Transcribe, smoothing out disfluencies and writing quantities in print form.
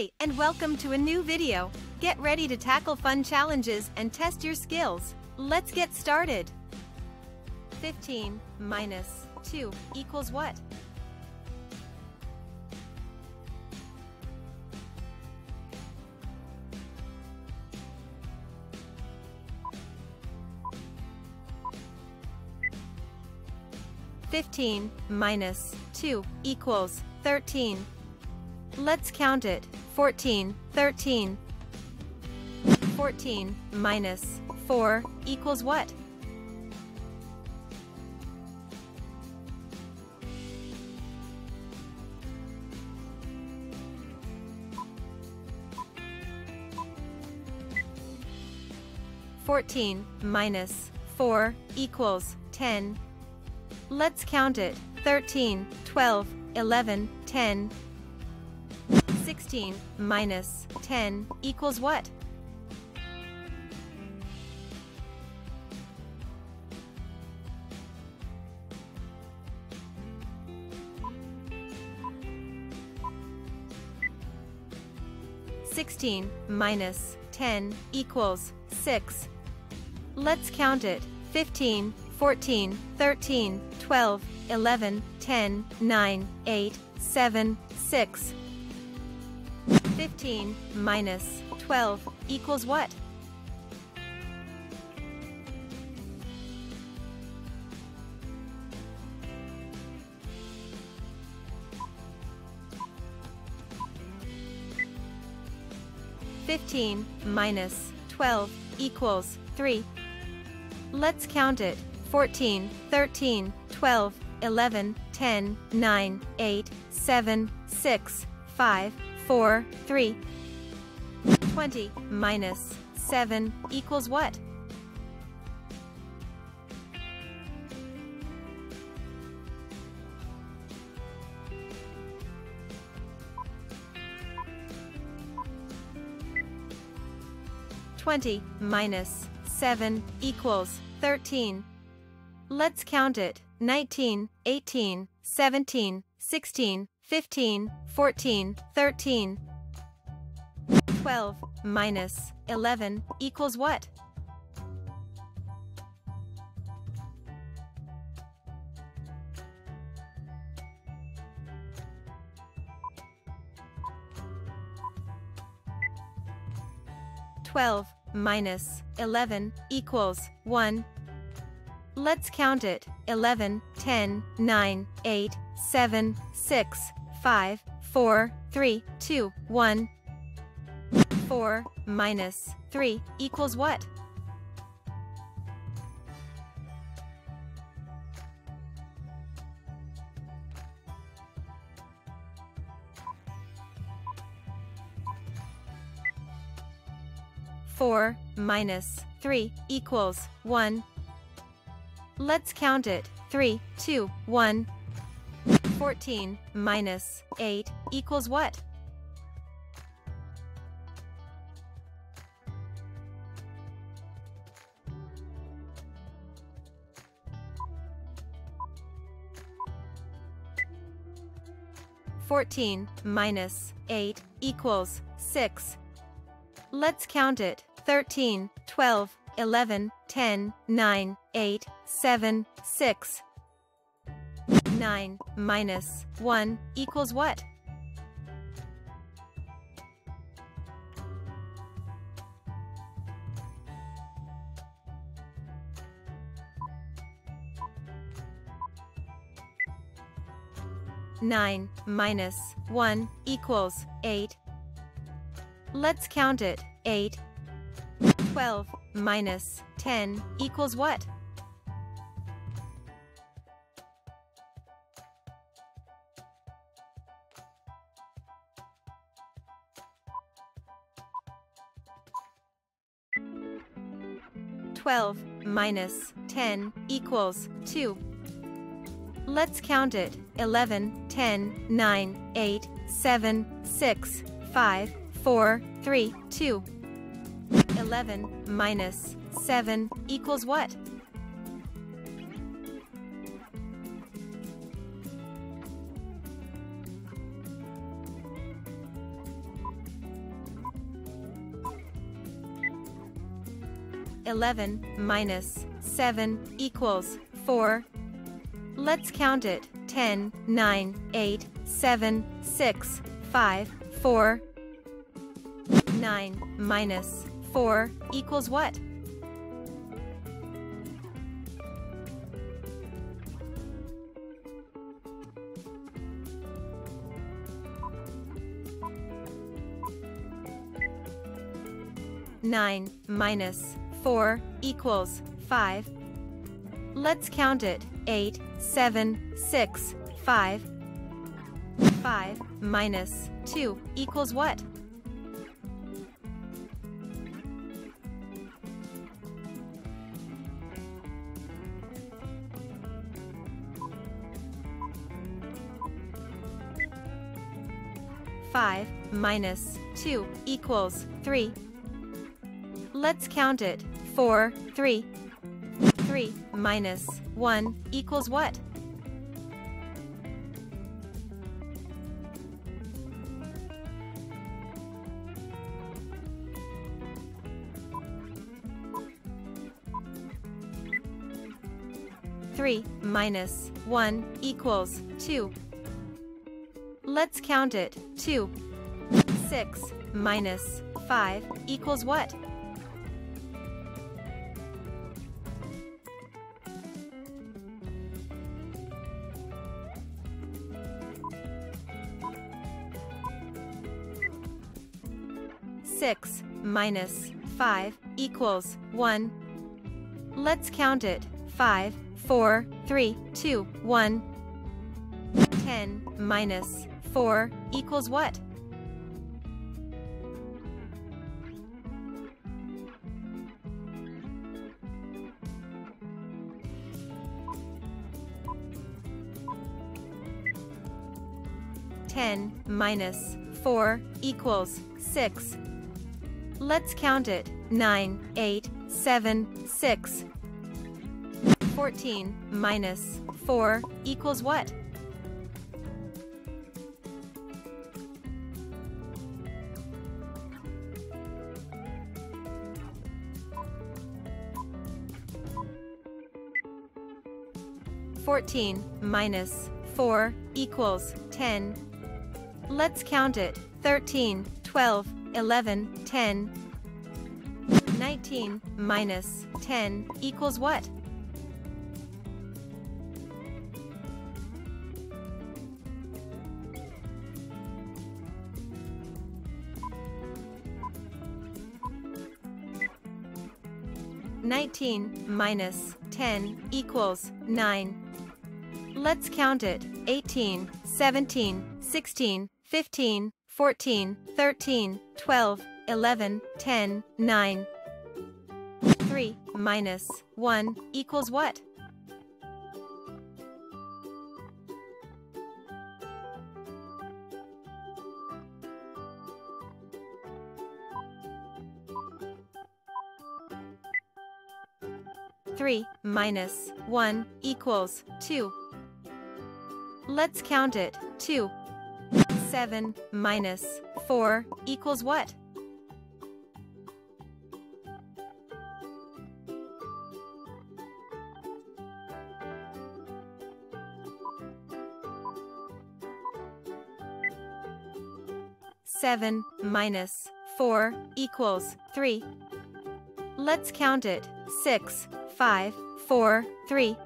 Hi, and welcome to a new video. Get ready to tackle fun challenges and test your skills. Let's get started. 15 minus 2 equals what? 15 minus 2 equals 13. Let's count it. 14, 13. 14 minus 4 equals what? 14 minus 4 equals 10. Let's count it. 13, 12, 11, 10. 16 minus 10 equals what? 16 minus 10 equals 6. Let's count it. 15, 14, 13, 12, 11, 10, 9, 8, 7, 6. 15 minus 12 equals what? 15 minus 12 equals 3. Let's count it. 14, 13, 12, 11, 10, 9, 8, 7, 6, 5, 4, 3. 20 minus 7 equals what? 20 minus 7 equals 13. Let's count it. 19, 18, 17, 16, 15, 14, 13. 12 minus 11 equals what? 12 minus 11 equals 1. Let's count it. 11, 10, 9, 8, 7, 6, 5, 4, 3, 2, 1. 4 minus 3 equals what? 4 minus 3 equals 1. Let's count it. 3, 2, 1. 14 minus 8 equals what? 14 minus 8 equals 6. Let's count it. 13, 12, 11, 10, 9, 8, 7, 6. 9 minus 1 equals what? 9 minus 1 equals 8. Let's count it. 8. 12 minus 10 equals what? 12 minus 10 equals 2. Let's count it. 11, 10, 9, 8, 7, 6, 5, 4, 3, 2. 11 minus 7 equals what? 11 minus 7 equals 4. Let's count it. 10, 9, 8, 7, 6, 5, 4. 9 minus 4 equals what? 9 minus 4 equals 5. Let's count it. 8, 7, 6, 5. 5 minus 2 equals what? 5 minus 2 equals 3. Let's count it. 4, 3. 3 minus 1 equals what? 3 minus 1 equals 2. Let's count it. 2. 6 minus 5 equals what? 6 minus 5 equals 1. Let's count it. 5, 4, 3, 2, 1. 10 minus 4 equals what? 10 minus 4 equals 6. Let's count it. 9, 8, 7, 6. 14 minus 4 equals what? 14 minus 4 equals 10. Let's count it. 13, 12, 11, 10. 19 minus 10 equals what? 19 minus 10 equals 9. Let's count it. 18, 17, 16, 15, 14, 13, 12, 11, 10, 9. 3 minus 1 equals what? 3 minus 1 equals 2. Let's count it. 2. 7 minus 4 equals what? 7 minus 4 equals 3. Let's count it. 6, 5, 4, 3.